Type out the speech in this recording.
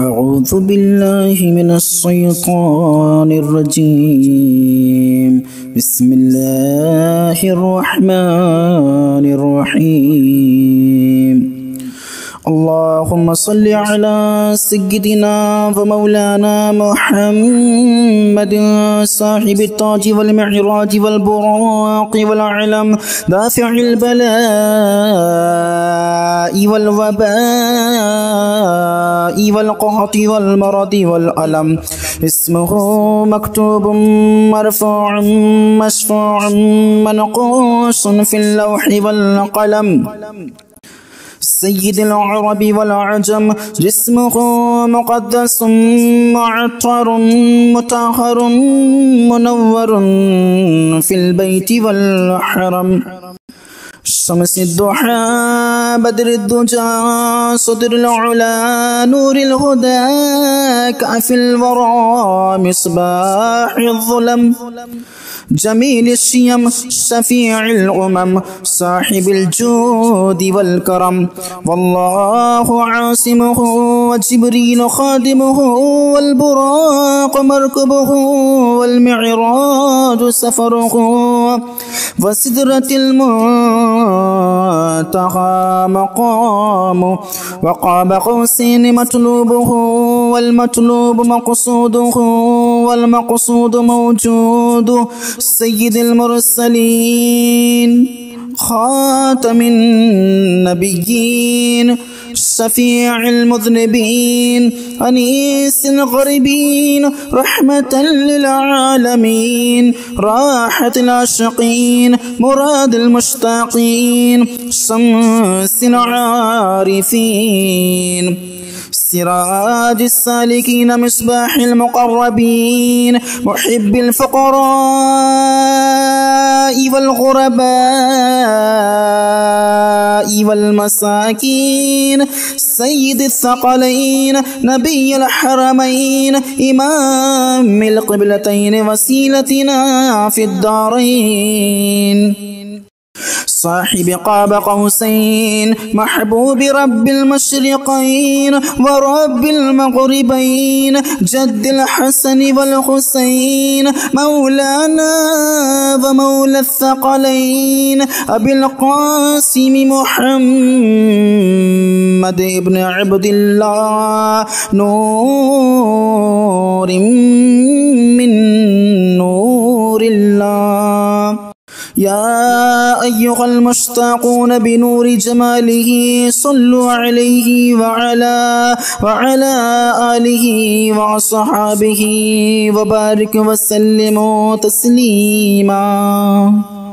أعوذ بالله من الشيطان الرجيم. بسم الله الرحمن الرحيم. اللهم صل على سيدنا ومولانا محمد صاحب التاج والمعراج والبراق والعلم دافع البلاء والوباء والقهط والمرض والألم. اسمه مكتوب مرفوع مشفوع منقوش في اللوح والقلم. سيد العرب والعجم. جسمه مقدس معطر مطهر منور في البيت والحرم. شمس الضحى بدر الدجى صدر العلا نور الهدى كأف الورى مصباح الظلم. جميل الشيم شفيع الأمم صاحب الجود والكرم. والله عاصمه وجبريل خادمه والبراق مركبه والمعراج سفره وسدرة المنتهى مقامه وقاب قوسين مطلوبه والمطلوب مقصوده والمقصود موجوده. سيد المرسلين خاتم النبيين شفيع المذنبين أنيس الغريبين رحمة للعالمين راحة العاشقين مراد المشتاقين شمس العارفين سراج السالكين مصباح المقربين محب الفقراء والغرباء والمساكين سيد الثقلين نبي الحرمين إمام القبلتين وسيلتنا في الدارين صاحب قاب قوسين محبوب رب المشرقين ورب المغربين جد الحسن والحسين مولانا ومولى الثقلين أبي القاسم محمد ابن عبد الله نور من نور الله. يا أيها المشتاقون بنور جماله صلوا عليه وعلى آله وصحابه وبارك وسلموا تسليما.